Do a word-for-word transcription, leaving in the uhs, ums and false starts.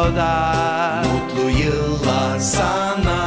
Ozoda. Mutlu yıllar sana.